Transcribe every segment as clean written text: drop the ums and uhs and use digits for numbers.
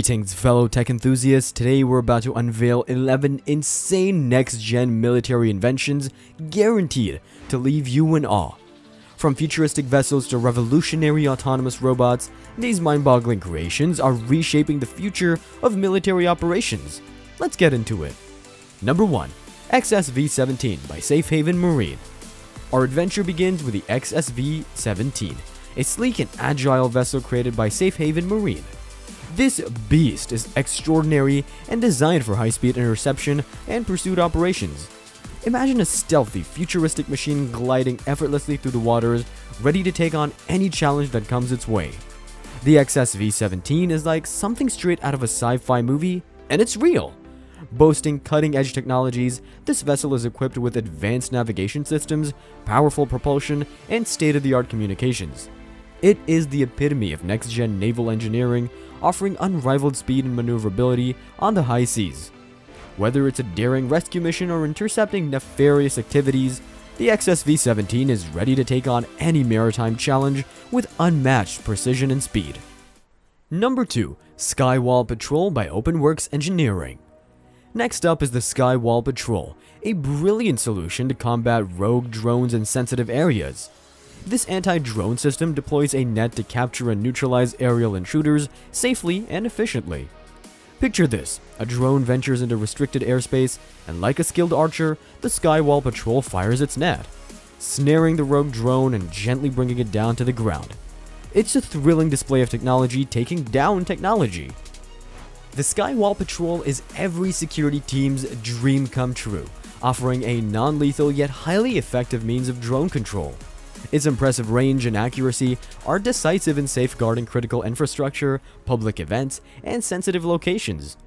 Greetings fellow tech enthusiasts, today we're about to unveil 11 insane next-gen military inventions guaranteed to leave you in awe. From futuristic vessels to revolutionary autonomous robots, these mind-boggling creations are reshaping the future of military operations. Let's get into it. Number 1. XSV-17 by Safe Haven Marine. Our adventure begins with the XSV-17, a sleek and agile vessel created by Safe Haven Marine. This beast is extraordinary and designed for high-speed interception and pursuit operations. Imagine a stealthy, futuristic machine gliding effortlessly through the waters, ready to take on any challenge that comes its way. The XSV-17 is like something straight out of a sci-fi movie, and it's real! Boasting cutting-edge technologies, this vessel is equipped with advanced navigation systems, powerful propulsion, and state-of-the-art communications. It is the epitome of next-gen naval engineering, offering unrivaled speed and maneuverability on the high seas. Whether it's a daring rescue mission or intercepting nefarious activities, the XSV-17 is ready to take on any maritime challenge with unmatched precision and speed. Number 2. Skywall Patrol by OpenWorks Engineering. Next up is the Skywall Patrol, a brilliant solution to combat rogue drones in sensitive areas. This anti-drone system deploys a net to capture and neutralize aerial intruders safely and efficiently. Picture this, a drone ventures into restricted airspace, and like a skilled archer, the Skywall Patrol fires its net, snaring the rogue drone and gently bringing it down to the ground. It's a thrilling display of technology taking down technology. The Skywall Patrol is every security team's dream come true, offering a non-lethal yet highly effective means of drone control. Its impressive range and accuracy are decisive in safeguarding critical infrastructure, public events, and sensitive locations.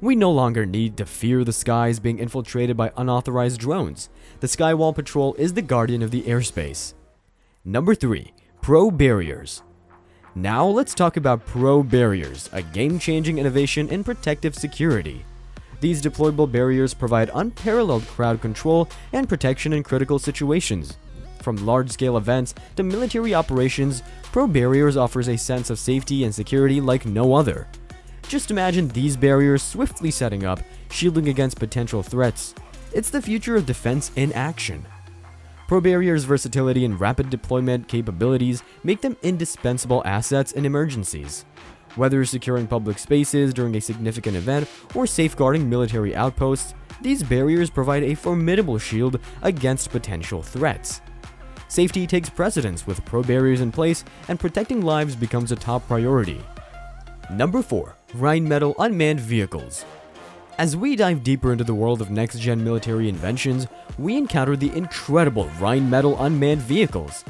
We no longer need to fear the skies being infiltrated by unauthorized drones. The Skywall Patrol is the guardian of the airspace. Number 3. Pro Barriers. Now let's talk about Pro Barriers, a game-changing innovation in protective security. These deployable barriers provide unparalleled crowd control and protection in critical situations. From large-scale events to military operations, Pro Barriers offers a sense of safety and security like no other. Just imagine these barriers swiftly setting up, shielding against potential threats. It's the future of defense in action. Pro Barriers' versatility and rapid deployment capabilities make them indispensable assets in emergencies. Whether securing public spaces during a significant event or safeguarding military outposts, these barriers provide a formidable shield against potential threats. Safety takes precedence with Pro Barriers in place, and protecting lives becomes a top priority. Number 4. Rheinmetall Unmanned Vehicles. As we dive deeper into the world of next-gen military inventions, we encounter the incredible Rheinmetall Unmanned Vehicles.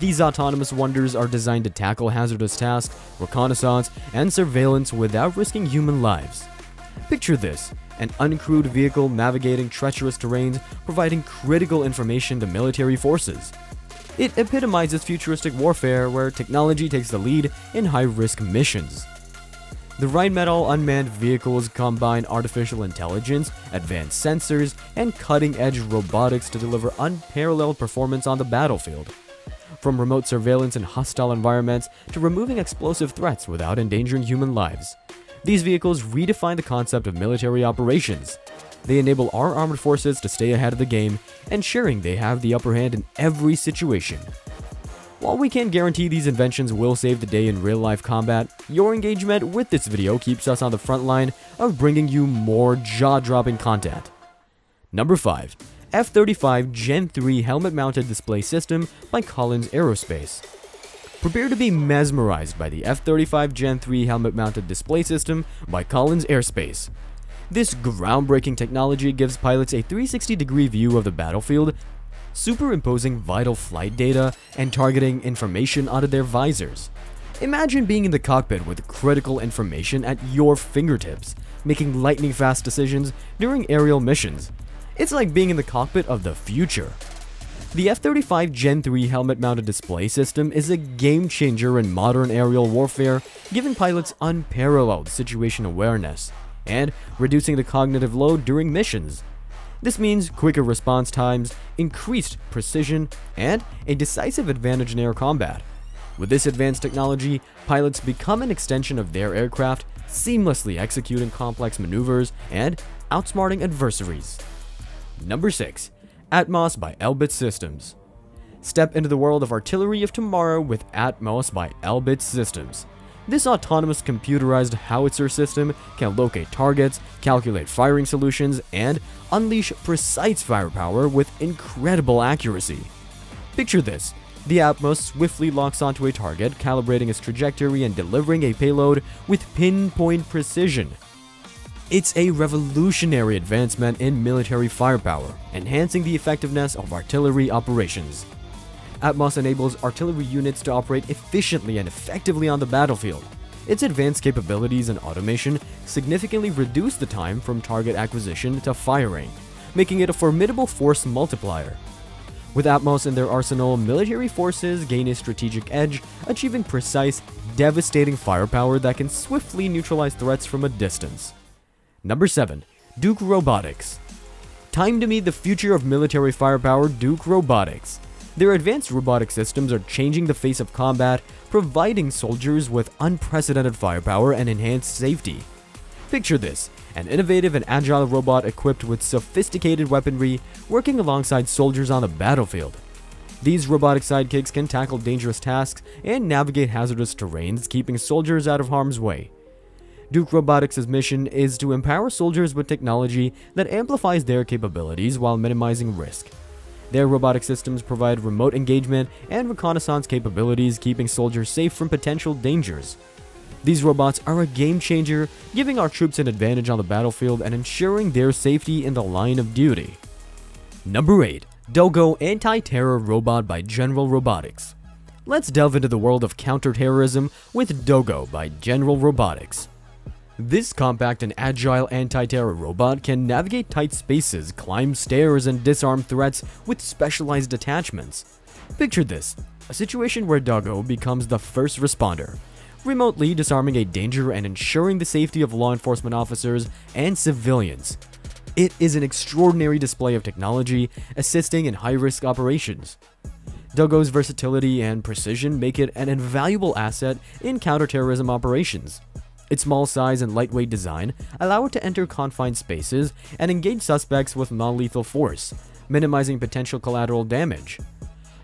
These autonomous wonders are designed to tackle hazardous tasks, reconnaissance, and surveillance without risking human lives. Picture this. An uncrewed vehicle navigating treacherous terrains, providing critical information to military forces. It epitomizes futuristic warfare where technology takes the lead in high-risk missions. The Rheinmetall unmanned vehicles combine artificial intelligence, advanced sensors, and cutting-edge robotics to deliver unparalleled performance on the battlefield. From remote surveillance in hostile environments to removing explosive threats without endangering human lives, these vehicles redefine the concept of military operations. They enable our armed forces to stay ahead of the game, ensuring they have the upper hand in every situation. While we can't guarantee these inventions will save the day in real-life combat, your engagement with this video keeps us on the front line of bringing you more jaw-dropping content. Number 5. F-35 Gen 3 Helmet-Mounted Display System by Collins Aerospace. Prepare to be mesmerized by the F-35 Gen 3 Helmet-Mounted Display System by Collins Aerospace. This groundbreaking technology gives pilots a 360-degree view of the battlefield, superimposing vital flight data and targeting information onto their visors. Imagine being in the cockpit with critical information at your fingertips, making lightning-fast decisions during aerial missions. It's like being in the cockpit of the future. The F-35 Gen 3 helmet-mounted display system is a game-changer in modern aerial warfare, giving pilots unparalleled situation awareness and reducing the cognitive load during missions. This means quicker response times, increased precision, and a decisive advantage in air combat. With this advanced technology, pilots become an extension of their aircraft, seamlessly executing complex maneuvers, and outsmarting adversaries. Number 6. Atmos by Elbit Systems. Step into the world of artillery of tomorrow with Atmos by Elbit Systems. This autonomous computerized howitzer system can locate targets, calculate firing solutions, and unleash precise firepower with incredible accuracy. Picture this. The Atmos swiftly locks onto a target, calibrating its trajectory and delivering a payload with pinpoint precision. It's a revolutionary advancement in military firepower, enhancing the effectiveness of artillery operations. Atmos enables artillery units to operate efficiently and effectively on the battlefield. Its advanced capabilities and automation significantly reduce the time from target acquisition to firing, making it a formidable force multiplier. With Atmos in their arsenal, military forces gain a strategic edge, achieving precise, devastating firepower that can swiftly neutralize threats from a distance. Number 7. Duke Robotics. Time to meet the future of military firepower, Duke Robotics. Their advanced robotic systems are changing the face of combat, providing soldiers with unprecedented firepower and enhanced safety. Picture this, an innovative and agile robot equipped with sophisticated weaponry working alongside soldiers on the battlefield. These robotic sidekicks can tackle dangerous tasks and navigate hazardous terrains, keeping soldiers out of harm's way. Duke Robotics' mission is to empower soldiers with technology that amplifies their capabilities while minimizing risk. Their robotic systems provide remote engagement and reconnaissance capabilities, keeping soldiers safe from potential dangers. These robots are a game changer, giving our troops an advantage on the battlefield and ensuring their safety in the line of duty. Number 8. Dogo Anti-Terror Robot by General Robotics. Let's delve into the world of counterterrorism with Dogo by General Robotics. This compact and agile anti-terror robot can navigate tight spaces, climb stairs, and disarm threats with specialized detachments. Picture this, a situation where Dogo becomes the first responder, remotely disarming a danger and ensuring the safety of law enforcement officers and civilians. It is an extraordinary display of technology, assisting in high-risk operations. Dogo's versatility and precision make it an invaluable asset in counterterrorism operations. Its small size and lightweight design allow it to enter confined spaces and engage suspects with non-lethal force, minimizing potential collateral damage.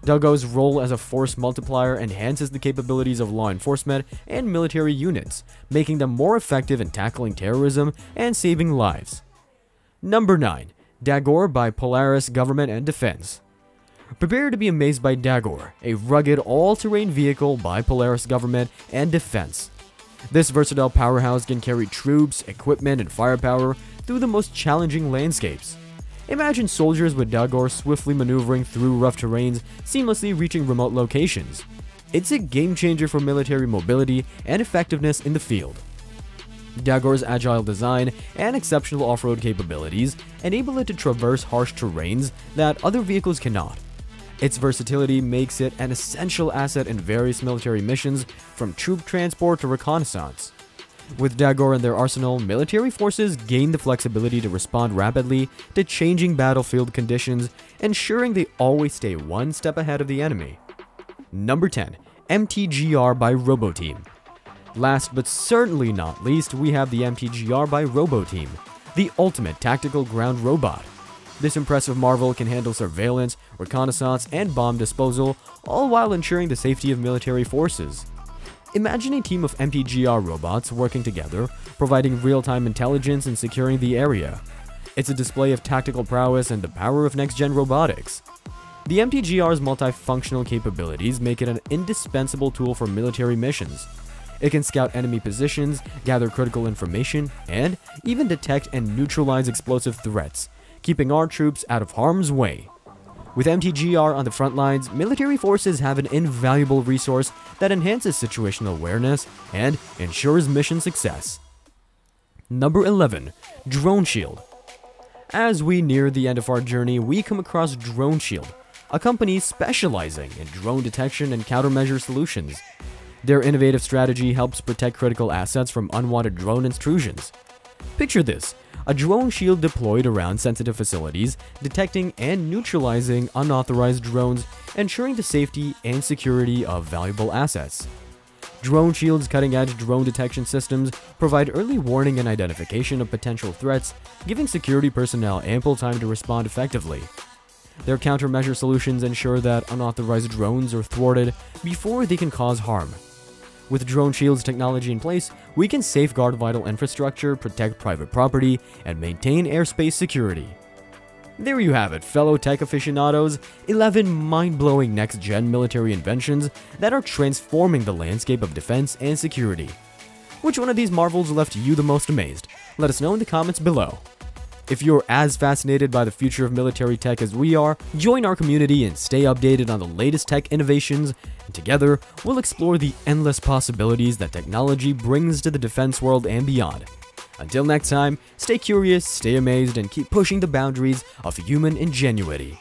Dogo's role as a force multiplier enhances the capabilities of law enforcement and military units, making them more effective in tackling terrorism and saving lives. Number 9. Dagor by Polaris Government and Defense. Prepare to be amazed by Dagor, a rugged all-terrain vehicle by Polaris Government and Defense. This versatile powerhouse can carry troops, equipment, and firepower through the most challenging landscapes. Imagine soldiers with Dagor swiftly maneuvering through rough terrains, seamlessly reaching remote locations. It's a game-changer for military mobility and effectiveness in the field. Dagor's agile design and exceptional off-road capabilities enable it to traverse harsh terrains that other vehicles cannot. Its versatility makes it an essential asset in various military missions, from troop transport to reconnaissance. With Dagor in their arsenal, military forces gain the flexibility to respond rapidly to changing battlefield conditions, ensuring they always stay one step ahead of the enemy. Number 10. MTGR by RoboTeam. Last but certainly not least, we have the MTGR by RoboTeam, the ultimate tactical ground robot. This impressive marvel can handle surveillance, reconnaissance, and bomb disposal, all while ensuring the safety of military forces. Imagine a team of MTGR robots working together, providing real-time intelligence and securing the area. It's a display of tactical prowess and the power of next-gen robotics. The MTGR's multifunctional capabilities make it an indispensable tool for military missions. It can scout enemy positions, gather critical information, and even detect and neutralize explosive threats, keeping our troops out of harm's way. With MTGR on the front lines, military forces have an invaluable resource that enhances situational awareness and ensures mission success. Number 11. DroneShield. As we near the end of our journey, we come across DroneShield, a company specializing in drone detection and countermeasure solutions. Their innovative strategy helps protect critical assets from unwanted drone intrusions. Picture this. A drone shield deployed around sensitive facilities, detecting and neutralizing unauthorized drones, ensuring the safety and security of valuable assets. DroneShield's cutting-edge drone detection systems provide early warning and identification of potential threats, giving security personnel ample time to respond effectively. Their countermeasure solutions ensure that unauthorized drones are thwarted before they can cause harm. With DroneShield's technology in place, we can safeguard vital infrastructure, protect private property, and maintain airspace security. There you have it, fellow tech aficionados, 11 mind-blowing next-gen military inventions that are transforming the landscape of defense and security. Which one of these marvels left you the most amazed? Let us know in the comments below. If you're as fascinated by the future of military tech as we are, join our community and stay updated on the latest tech innovations, and together, we'll explore the endless possibilities that technology brings to the defense world and beyond. Until next time, stay curious, stay amazed, and keep pushing the boundaries of human ingenuity.